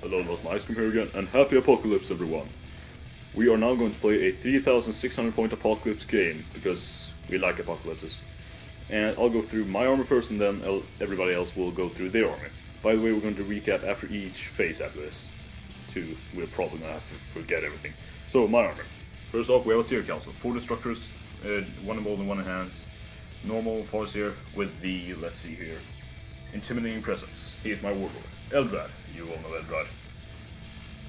Hello, Lost My Icecream here again, and happy Apocalypse everyone! We are now going to play a 3,600 point Apocalypse game, because we like Apocalypses. And I'll go through my army first, and then everybody else will go through their army. By the way, we're going to recap after each phase after this, too. We're probably going to have to forget everything. So, my army. First off, we have a Seer Council. 4 Destructors, 1 involved and 1 enhanced. Normal Farseer with the, let's see here, Intimidating Presence. He is my warlord. Eldrad, you all know Eldrad.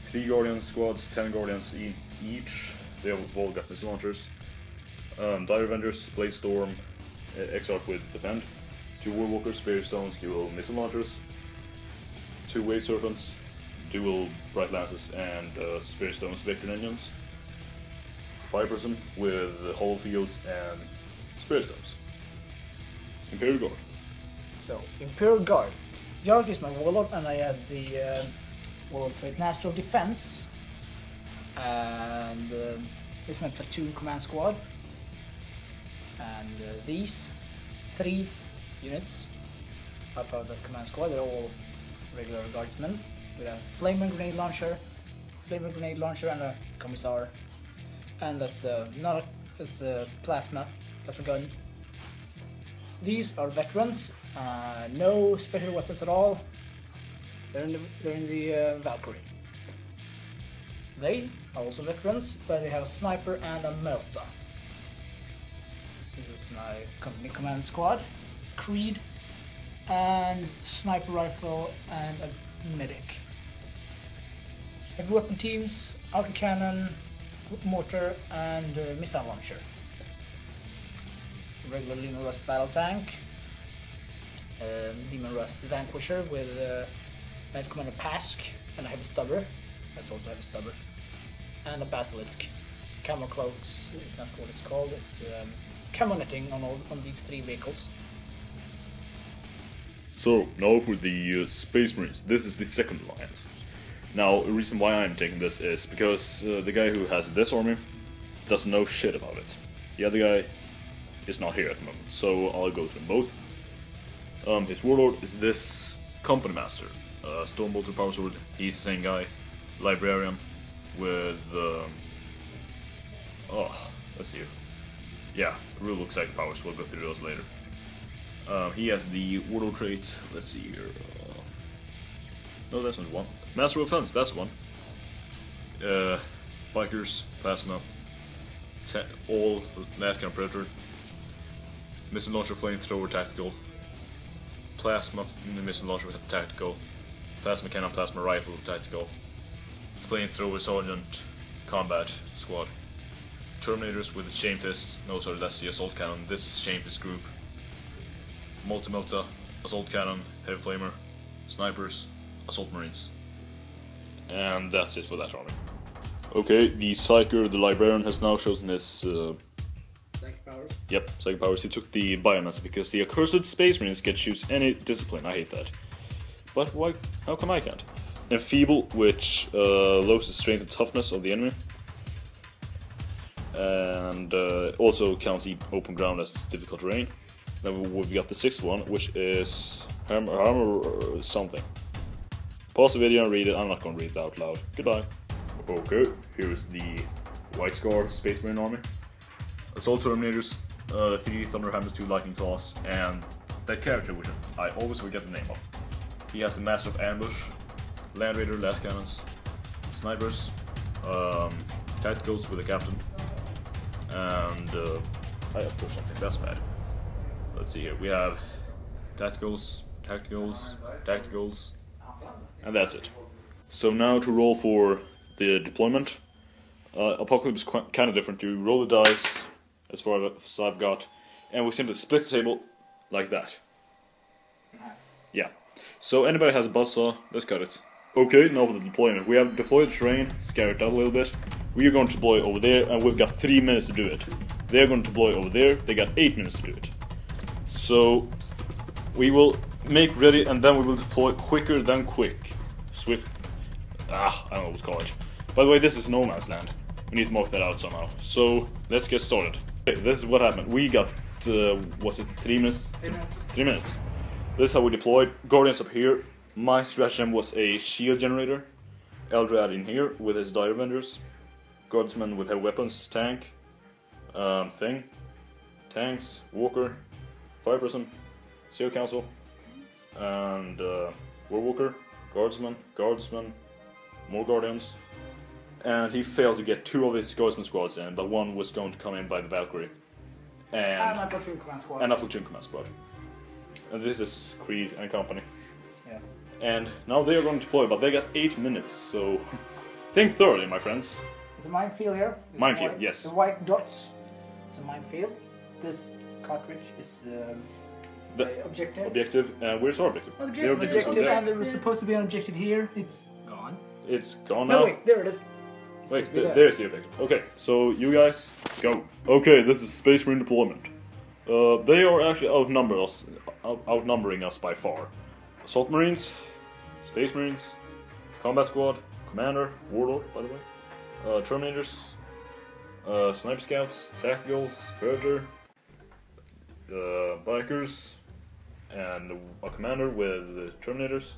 3 Guardian squads, 10 Guardians each. They have all got missile launchers. Dire Avengers, Blade Storm, Exarch with Defend. 2 Warwalkers, Fairy Stones, dual missile launchers. 2 Wave Serpents, dual Bright Lances and Fairy Stones Vector Engines. 5-person with Hollow Fields and Fairy Stones. Imperial Guard. So, Imperial Guard. Yark is my warlord, and I have the warlord trait Master of Defense, and it's my platoon command squad, and these 3 units are part of that command squad. They're all regular guardsmen with a flamer grenade launcher, and a commissar, and that's a plasma gun. These are veterans, no special weapons at all. They're in the Valkyrie. They are also veterans, but they have a sniper and a melta. This is my company command squad, Creed, and sniper rifle and a medic. Heavy weapon teams, outer cannon, mortar and missile launcher. Regular Demon Rust battle tank, Demon Rust Vanquisher with Med Commander Pask, and a Heavy Stubber, that's also Heavy Stubber, and a Basilisk. Camo Cloaks is not what it's called, it's camo netting on these 3 vehicles. So, now for the Space Marines. This is the 2nd Alliance. Now, the reason why I'm taking this is because the guy who has this army doesn't know shit about it. The other guy is not here at the moment, so I'll go through them both. His warlord is this company master, Stonebolter Power Sword. He's the same guy, librarian with let's see here. Yeah, it really looks like powers. We'll go through those later. He has the warlord trait. Let's see here. No, that's not one. Master of Offense. That's one. Bikers, plasma, all last kind of predator. Missile launcher, flamethrower, tactical. Plasma missile launcher, tactical. Plasma cannon, plasma rifle, tactical. Flamethrower, sergeant, combat squad. Terminators with chain fists. No, sorry, that's the assault cannon. This is chain fist group. Multimelta, assault cannon, heavy flamer, snipers, assault marines. And that's it for that army. Okay, the Psyker, the librarian, has now chosen his. Psychic powers? Yep, Psychic powers. He took the Biomass because the accursed Space Marines can choose any discipline. I hate that. But why? How come I can't? Enfeeble, which lowers the strength and toughness of the enemy. And also counts open ground as difficult terrain. Then we've got the 6th one, which is Hammer something. Pause the video and read it. I'm not going to read it out loud. Goodbye. Okay, here's the White Scarred Space Marine army. Assault Terminators, 3 Thunder Hammers, 2 Lightning Claws, and that character which I always forget the name of. He has the Master of Ambush, Land Raider, Last Cannons, Snipers, Tacticals with a Captain, and I just pushed something, that's bad. Let's see here, we have Tacticals, Tacticals, Tacticals, and that's it. So now to roll for the deployment. Apocalypse is kind of different. You roll the dice, as far as I've got, and we simply split the table like that. Yeah. So anybody has a buzzsaw, let's cut it. Okay, now for the deployment. We have deployed the terrain, scare it out a little bit. We are going to deploy over there, and we've got 3 minutes to do it. They're going to deploy over there, they got 8 minutes to do it. So we will make ready, and then we will deploy quicker than quick. Swift. I don't know what to call it. By the way, this is no man's land. We need to mark that out somehow. So let's get started. Okay, this is what happened. We got, was it 3 minutes? 3 minutes. 3 minutes. This is how we deployed. Guardians up here. My stratagem was a shield generator. Eldrad in here with his Dire Avengers, Guardsman with her weapons, tank, thing, tanks, walker, fireperson, CEO council, and warwalker, guardsman, more guardians, and he failed to get two of his guardsman squads in, but one was going to come in by the Valkyrie, and a platoon command squad. And this is Creed and company. Yeah. And now they are going to deploy, but they got 8 minutes, so think thoroughly, my friends. It's a minefield here. Minefield, yes. The white dots, it's a minefield. This cartridge is the objective. Objective, where's our objective? Objective and there was supposed to be an objective here. It's gone. It's gone now. No, wait, there it is. It's wait, there's the objective. Okay, so you guys, go. Okay, this is Space Marine deployment. They are actually outnumbering us by far. Assault Marines, Space Marines, Combat Squad, Commander, Warlord, by the way, Terminators, Snipe Scouts, Tacticals, Verger, Bikers, and a Commander with the Terminators.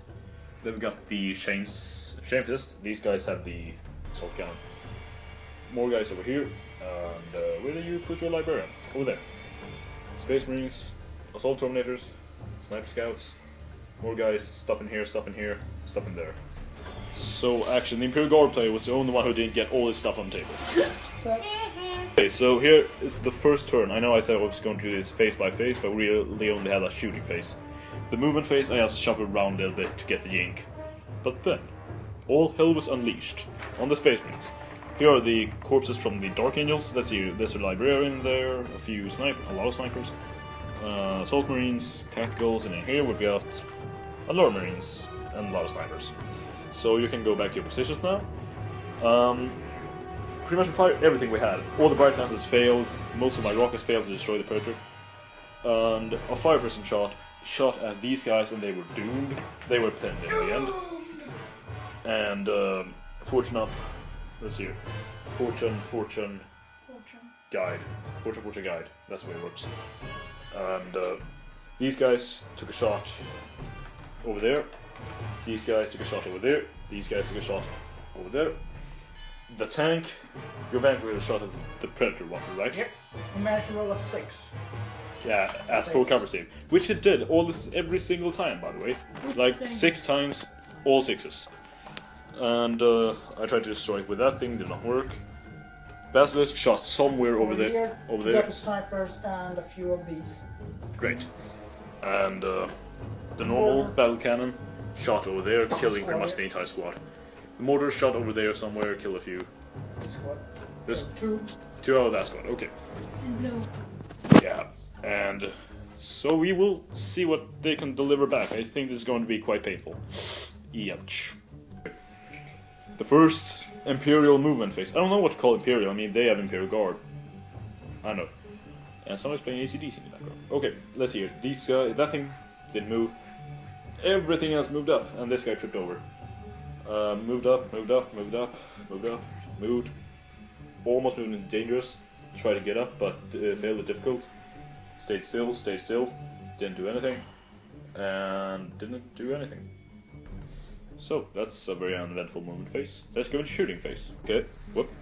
They've got the Shamefist, these guys have the Assault Cannon. More guys over here, and where do you put your Librarian? Over there. Space Marines, Assault Terminators, Snipe Scouts, more guys, stuff in here, stuff in here, stuff in there. So actually the Imperial Guard player was the only one who didn't get all this stuff on the table. Sorry. Okay, so here is the first turn. I know I said I was going to do this phase by phase, but we really only had a shooting phase. The movement phase I just shuffled around a little bit to get the yank. But then, all hell was unleashed on the Space Marines. Here are the corpses from the Dark Angels. Let's see, there's a Librarian there, a lot of snipers, Assault Marines, Tacticals, and in here we've got a lot of Marines and a lot of snipers. So you can go back to your positions now. Pretty much we fired everything we had. All the bright lances failed, most of my rockets failed to destroy the Predator. And a fireperson shot at these guys and they were doomed. They were pinned in the end. And fortune up. Let's see. Fortune, guide. Fortune, guide. That's the way it works. And these guys took a shot over there. These guys took a shot over there. These guys took a shot over there. The tank, your vanguard shot at the Predator one, right? Yep. We managed to roll a 6. Yeah, as full cover save, which it did all this every single time, by the way. Like 6 times, all 6s. And I tried to destroy it with that thing, did not work. Basilisk shot somewhere over there. We got the snipers and a few of these. Great. And the normal battle cannon shot over there, killing pretty much the entire squad. The mortar shot over there somewhere, killed a few. This squad. There's two out of that squad. Okay. No. Yeah. And so we will see what they can deliver back. I think this is going to be quite painful. Ouch. The first Imperial movement phase. I don't know what to call Imperial, I mean they have Imperial Guard. I know. And someone's playing AC/DC in the background. Okay, let's hear. These that thing didn't move. Everything else moved up, and this guy tripped over. Moved up. Almost moved dangerous. Tried to get up, but failed the difficult. Stayed still. Didn't do anything. And didn't do anything. So, that's a very uneventful movement phase. Let's go into shooting phase. Okay,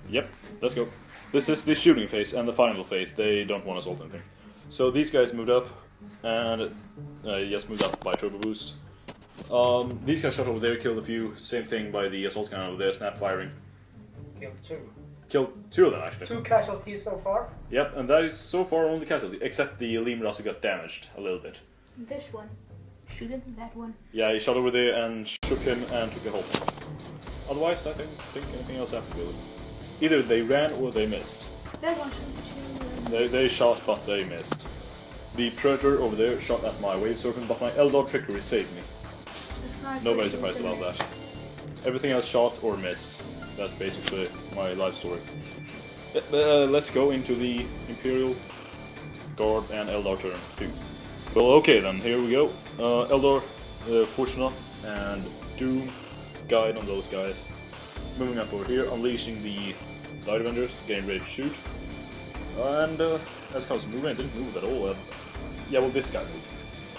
yep, let's go. This is the shooting phase and the final phase. They don't want to assault anything. So these guys moved up, and yes, moved up by turbo boost. These guys shot over there, killed a few. Same thing by the assault cannon over there, snap firing. Killed two of them, actually. 2 casualties so far. Yep, and that is so far only casualty, except the Lemur also got damaged a little bit. This one. Shooting that one. Yeah, he shot over there and shook him and took a hole. Otherwise, I don't think anything else happened really. Either they ran or they missed. That one shot too. They shot, but they missed. The Predator over there shot at my Wave Serpent, but my Eldar trickery saved me. Nobody's surprised about that. Everything else shot or missed. That's basically my life story. Let's go into the Imperial Guard and Eldar turn 2. Well, okay then, here we go. Eldar, Fortuna, and Doom, guide on those guys. Moving up over here, unleashing the Dire Avengers, getting ready to shoot. And as comes to movement, didn't move at all. Yeah, well, this guy moved.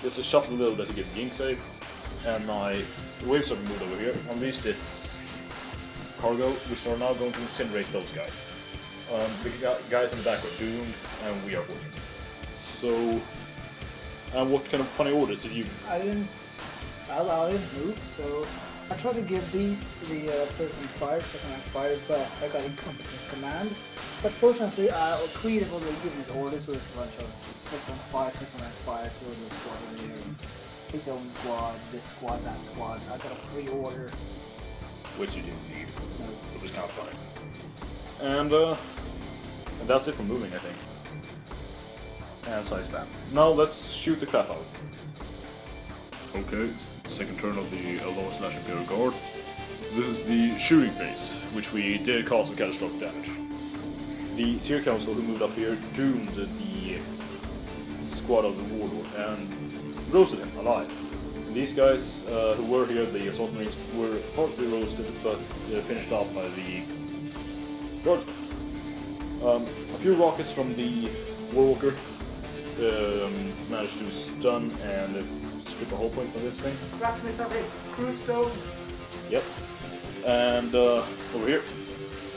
Just shuffled a little bit to get the Yink save. And my Wave Serpent moved over here, unleashed its cargo, which are now going to incinerate those guys. The guys in the back are doomed, and we are fortunate. So, and what kind of funny orders did you? I didn't move, so I tried to give these the person fire, so I can have fire, but I got incompetent command. But fortunately, Creed had already given his orders, so there's a bunch of person fire, so I can have fire to the squad over here. His own squad, this squad, that squad. I got a free order. Which you didn't need. No. It was kind of funny. And that's it for moving, I think. And size spam. Now let's shoot the crap out. Okay, second turn of the Eldar / Imperial Guard. This is the shooting phase, which we did cause some catastrophic damage. The Seer Council who moved up here doomed the squad of the Warlord and roasted him alive. These guys who were here, the Assault Marines, were partly roasted but finished off by the Guardsmen. A few rockets from the Warwalker managed to stun and strip a whole point from this thing. Crack me some crew stone. Yep. And over here,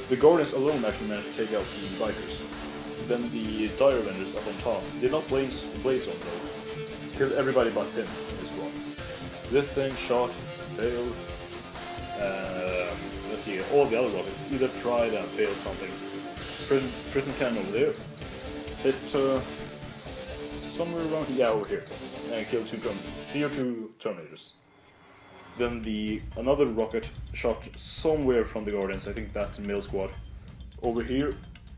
the Guardians alone actually managed to take out the Bikers. Then the Dire Avengers up on top did not blaze on though. Killed everybody but him in his squad. This thing shot, failed. Let's see, all the other rockets either tried and failed something. Prison cannon over there. Hit somewhere around here, yeah, over here, and killed two Terminators. Then another rocket shot somewhere from the Guardians, I think that's the male squad. Over here,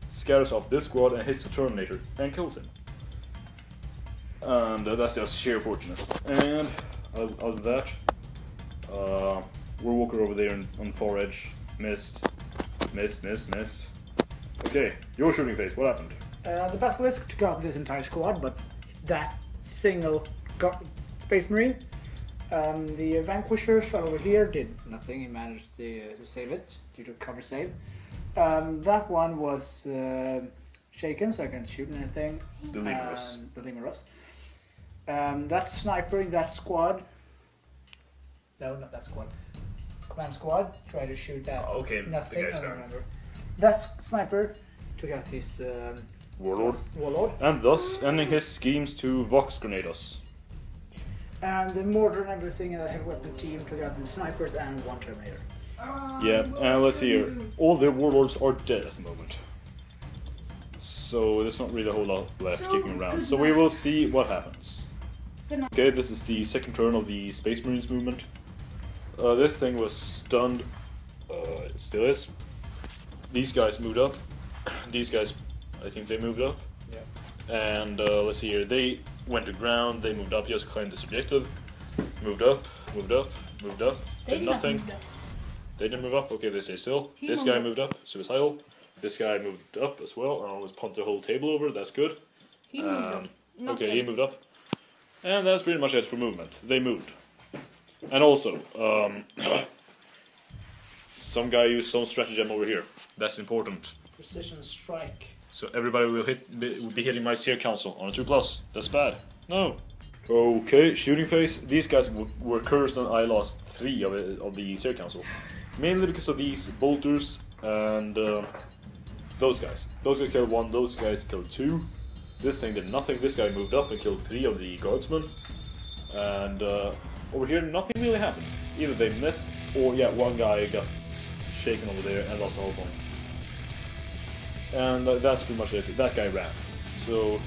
scatters off this squad and hits the Terminator and kills him. And that's just sheer fortunate. And other than that, Warwalker over there on the far edge, missed. Okay, your shooting phase, what happened? The Basilisk got this entire squad, but that single Space Marine. The Vanquisher shot over here, did nothing, he managed to save it, due to cover save. That one was shaken, so I can't shoot anything. Belimerus. That sniper in that squad, no, not that squad, command squad, tried to shoot that, oh, okay. Nothing, I don't remember. That sniper took out his warlord, and thus ending his schemes to Vox Grenados. And the mortar and everything, and the heavy weapon team took out the snipers and one Terminator. Yeah, and let's see here. All the warlords are dead at the moment. So there's not really a whole lot left kicking around. So we will see what happens. Okay, this is the second turn of the Space Marines movement. This thing was stunned. It still is. These guys moved up. These guys, I think they moved up. Yeah. And let's see here. They went to ground. They moved up. Just claimed this objective. Moved up. Did nothing. They didn't move up. Okay, they stay still. This guy moved up. Suicidal. This guy moved up as well. I almost pumped the whole table over. That's good. He moved up. Okay, he moved up. And that's pretty much it for movement. They moved. And also, some guy used some stratagem over here. That's important. Precision strike. So everybody will be hitting my Seer Council on a 2+. That's bad. No. Okay, shooting phase. These guys were cursed and I lost 3 of the Seer Council. Mainly because of these bolters and those guys. Those guys killed 1, those guys killed 2. This thing did nothing. This guy moved up and killed 3 of the Guardsmen. And over here nothing really happened. Either they missed or yeah, one guy got shaken over there and lost a whole point. And that's pretty much it. That guy ran. So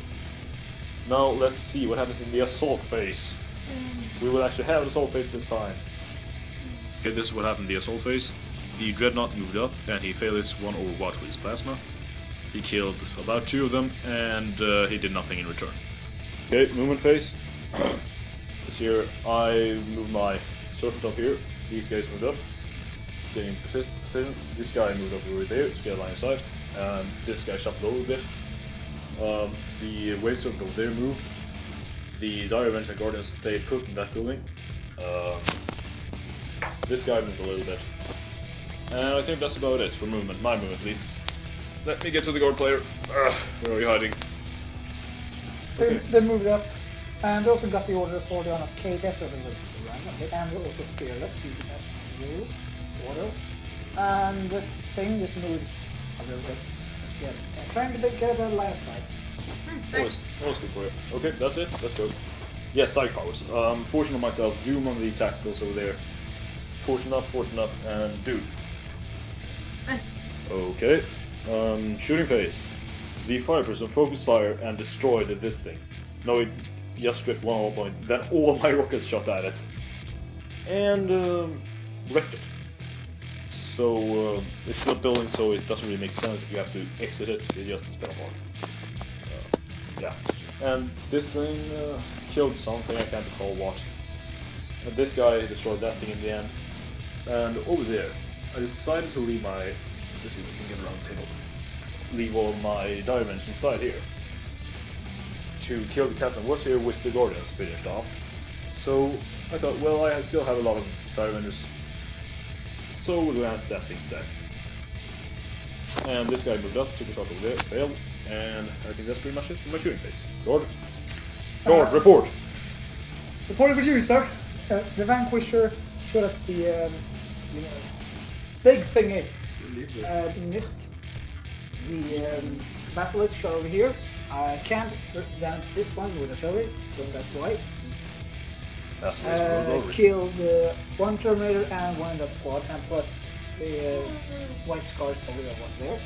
now let's see what happens in the assault phase. We will actually have an assault phase this time. Okay, this is what happened in the assault phase. The Dreadnought moved up and he failed his one overwatch with his plasma. He killed about 2 of them and he did nothing in return. Okay, movement phase. This here I move my Serpent up here. These guys moved up. Getting precision. This guy moved up over there to get a line of sight. And this guy shuffled over a bit. The Wave Serpent over there moved. The Dire Avengers and Guardians stayed put in that building. This guy moved a little bit. And I think that's about it for movement, my movement at least. Let me get to the guard player. Where are you hiding? Okay. They moved up. And also got the order for the one of KTS over the run. And also fearless due to that rule. Order. And this thing just moves a little bit. That's good. I'm trying to get a better line of sight. Always good for it. Okay, that's it. Let's go. Yeah, side powers. Fortune on myself, Doom on the tacticals over there. Fortune up, and Doom. Okay. Shooting phase. The fire person focus fire and destroy this thing. No, it just stripped one whole point. Then all my rockets shot at it. And wrecked it. So it's still building, so it doesn't really make sense if you have to exit it. It just fell apart. Yeah. And this thing killed something, I can't recall what. And this guy destroyed that thing in the end. And over there, I decided to leave my... Let's see if we can get around the table. Leave all my diamonds inside here. To kill the captain was here with the guardians finished off. So I thought, well, I still have a lot of diamonds. So we'll answer that thing to death. And this guy moved up, took a shot over there, failed. And I think that's pretty much it for my shooting phase. Guard. Guard, report! Reporting for duty, sir. The Vanquisher shot at the big thingy. Missed. The Basilisk shot over here. I can't damage this one with artillery. Don't ask why. That's killed one Terminator and one in that squad, and plus the White Scarred soldier that was there.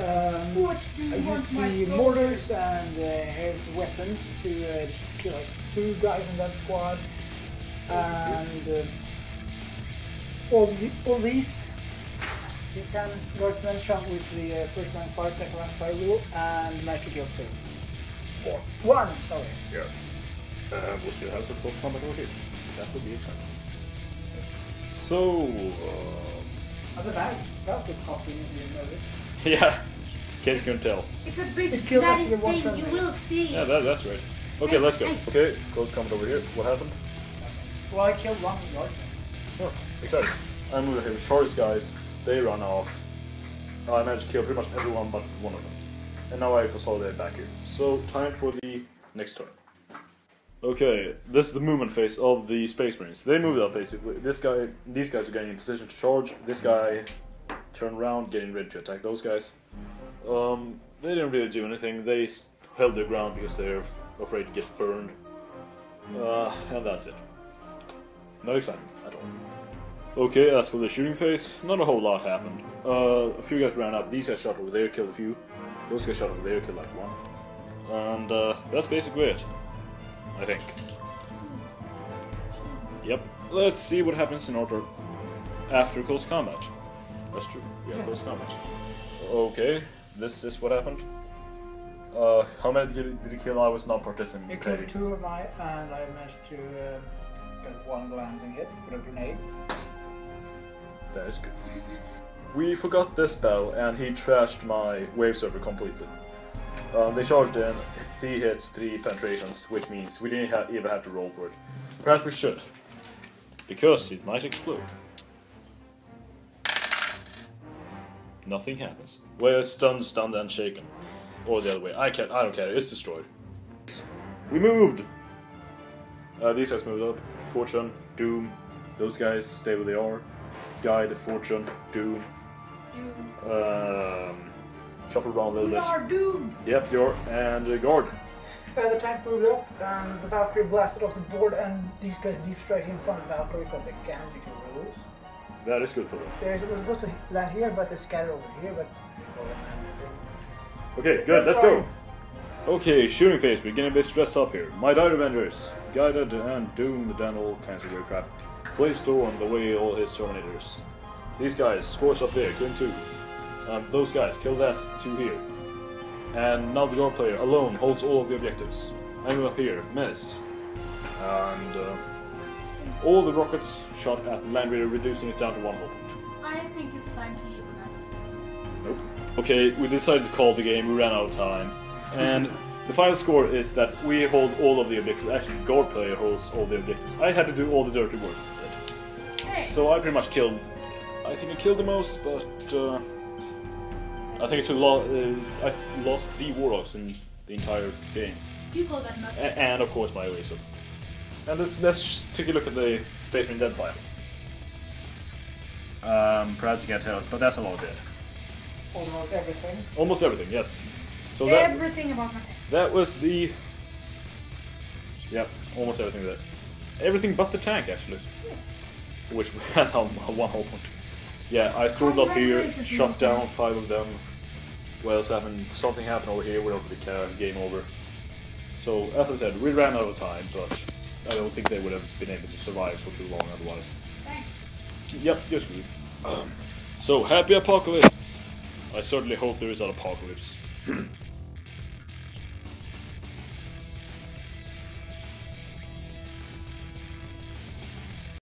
I used the mortars and heavy weapons to kill like two guys in that squad, and all these 10 guardsmen shot with the first round fire, second round fire rule, and managed to kill two. One, sorry. Yeah. We'll still have some close combat over here. That would be exciting. So... Other bag. That could copy in the notice. Yeah, Kate's gonna tell. It's a big bloody thing, you will see. Yeah, that's right. Okay, hey, let's go. Hey. Okay, close combat over here. What happened? Well, I killed one guardsman. Oh, exciting. I moved here. Shortest guys, they run off. I managed to kill pretty much everyone but one of them. And now I consolidate back here. So, time for the next turn. Okay, this is the movement phase of the Space Marines. They moved up basically. These guys are getting in position to charge. This guy turned around, getting ready to attack those guys. They didn't really do anything. They held their ground because they're afraid to get burned. And that's it. Not exciting at all. Okay, as for the shooting phase, not a whole lot happened. A few guys ran up. These guys shot over there, killed a few. Those guys shot over there, killed like one. And that's basically it. I think. Yep. Let's see what happens in order after close combat. That's true. We have close combat. Okay. This is what happened. How many did you kill? I was not participating. You killed two of mine, and I managed to get one glancing hit with a grenade. That is good. We forgot this battle, and he trashed my wave server completely. They charged in, 3 hits, 3 penetrations, which means we didn't even have to roll for it. Perhaps we should, because it might explode. Nothing happens. We're stunned and shaken. Or the other way, I don't care, it's destroyed. We moved! These guys moved up. Fortune, Doom, those guys stay where they are. Guide, Fortune, Doom. Shuffle around a little bit. We are doomed! Yep, you're. And guard. The tank moved up, and the Valkyrie blasted off the board, and these guys deep strike in front of Valkyrie because they can't use the rules. That is good for them. They were supposed to land here, but they scattered over here, but... Okay, good, let's go! Okay, shooting phase, we're getting a bit stressed up here. My Dire Avengers, guided and doomed and all kinds of weird crap. Place Storm the way all his Terminators. These guys, scorched up there, couldn't do. Those guys, kill that two here. And now the guard player alone holds all of the objectives. I'm up here, missed. And all the rockets shot at the land raider, reducing it down to one whole point. I think it's time to leave the map. Nope. Okay, we decided to call the game, we ran out of time. And the final score is that we hold all of the objectives. Actually, the guard player holds all the objectives. I had to do all the dirty work instead. Hey. So I pretty much killed... I think I killed the most, but... I think it's a lot. I lost 3 warlocks in the entire game. People that much. And of course my laser. And let's just take a look at the Space Marine dead pile. Perhaps you can't tell, but that's about it. Almost everything. Almost everything, yes. So everything about my tank. That was the... Yeah, almost everything there. Everything but the tank, actually. Yeah. Which has one whole point. Yeah, I strolled up here, shot down 5 of them. What else happened? Something happened over here, we don't really care, game over. So, as I said, we ran out of time, but I don't think they would have been able to survive for too long otherwise. Thanks. Yep, you're screwed. So, happy apocalypse! I certainly hope there is an apocalypse.